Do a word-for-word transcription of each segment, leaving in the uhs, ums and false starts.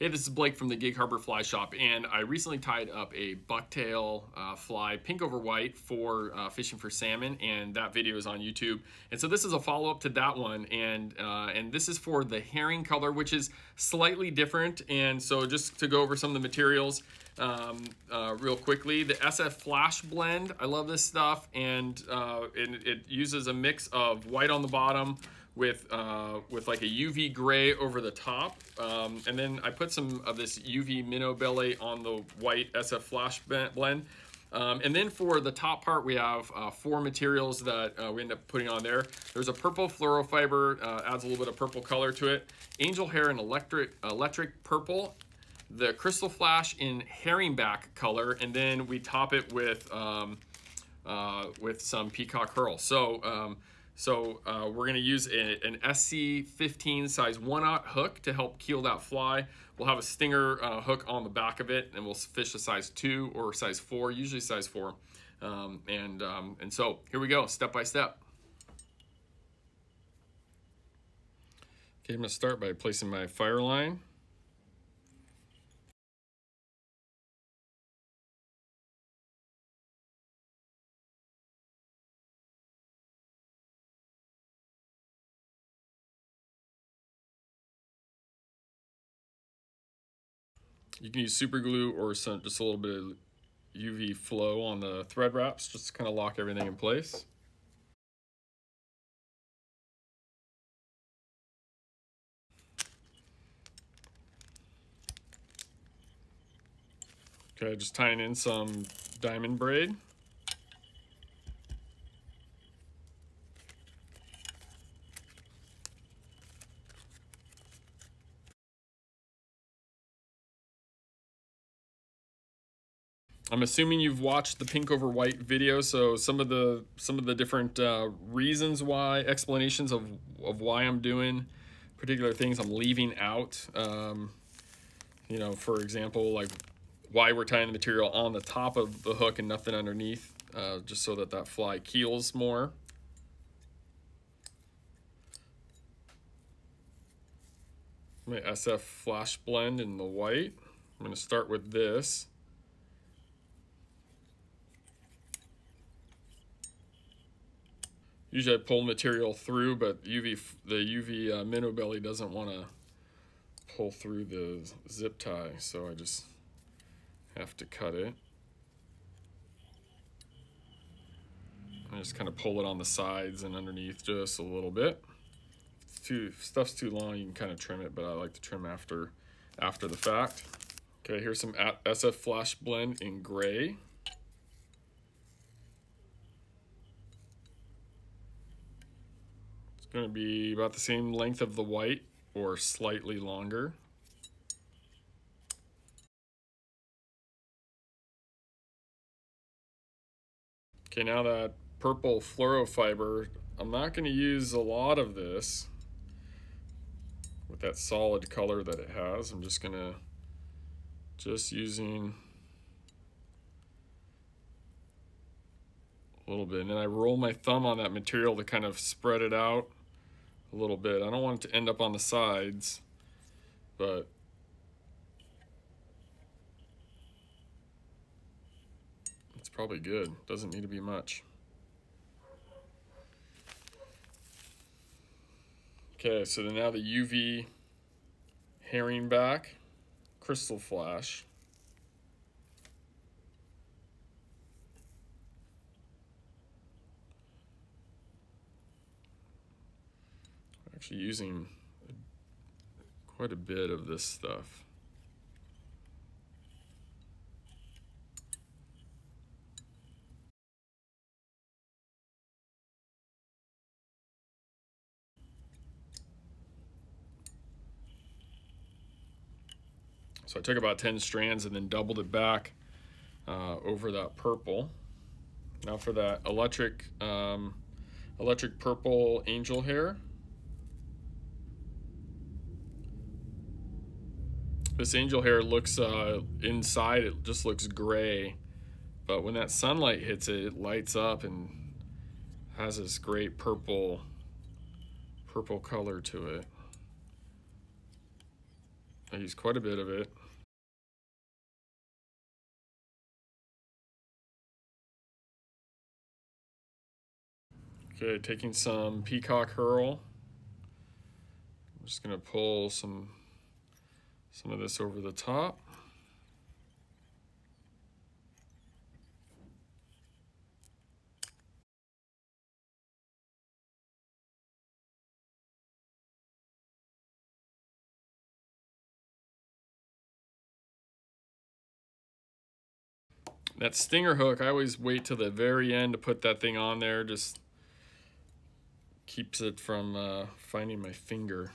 Hey, this is Blake from the Gig Harbor Fly Shop, and I recently tied up a bucktail uh, fly, pink over white, for uh, fishing for salmon, and that video is on YouTube. And so this is a follow-up to that one, and uh, and this is for the herring color, which is slightly different. And so just to go over some of the materials um, uh, real quickly, the S F Flash Blend, I love this stuff, and, uh, and it uses a mix of white on the bottom, with uh, with like a U V gray over the top. Um, and then I put some of this U V Minnow Belly on the white S F Flash Blend. Um, and then for the top part, we have uh, four materials that uh, we end up putting on there. There's a purple fluoro fiber, uh, adds a little bit of purple color to it. Angel Hair in electric, electric purple. The Crystal Flash in herringback color. And then we top it with, um, uh, with some Peacock Herl. So, um, So uh, we're gonna use a, an S C fifteen size one aught hook to help keel that fly. We'll have a stinger uh, hook on the back of it, and we'll fish a size two or size four, usually size four. Um, and, um, and so here we go, step by step. Okay, I'm gonna start by placing my fire line. You can use super glue or some, just a little bit of U V flow on the thread wraps just to kind of lock everything in place. Okay, just tying in some diamond braid. I'm assuming you've watched the pink over white video, so some of the some of the different uh, reasons why, explanations of, of why I'm doing particular things I'm leaving out. Um, you know, for example, like why we're tying the material on the top of the hook and nothing underneath, uh, just so that that fly keels more. My S F Flash Blend in the white. I'm going to start with this. Usually I pull material through, but U V the U V uh, Minnow Belly doesn't want to pull through the zip tie, so I just have to cut it. I just kind of pull it on the sides and underneath just a little bit. If too, if stuff's too long, you can kind of trim it, but I like to trim after, after the fact. Okay, here's some S F Flash Blend in gray. Going to be about the same length of the white or slightly longer. Okay, now that purple fluoro fiber, I'm not going to use a lot of this with that solid color that it has. I'm just going to just using a little bit, and then I roll my thumb on that material to kind of spread it out a little bit. I don't want it to end up on the sides, but it's probably good. Doesn't need to be much. Okay, so then now the U V herringback crystal flash. Actually using quite a bit of this stuff. So I took about ten strands and then doubled it back uh, over that purple. Now for that electric, um, electric purple angel hair. This angel hair looks, uh, inside, it just looks gray, but when that sunlight hits it, it lights up and has this great purple, purple color to it. I use quite a bit of it. Okay, taking some Peacock Herl. I'm just gonna pull some some of this over the top. That stinger hook, I always wait till the very end to put that thing on there. Just keeps it from uh, finding my finger.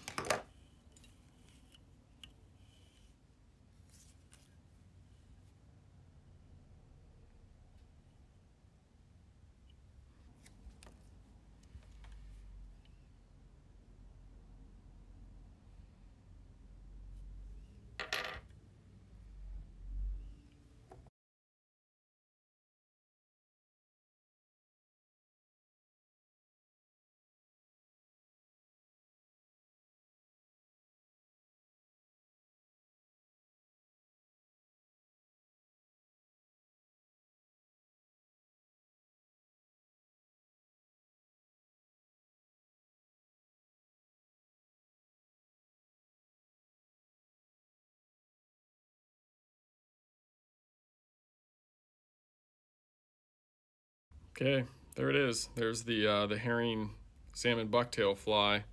Okay, there it is. There's the uh, the herring salmon bucktail fly.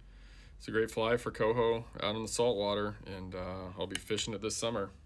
It's a great fly for coho out in the saltwater, and uh, I'll be fishing it this summer.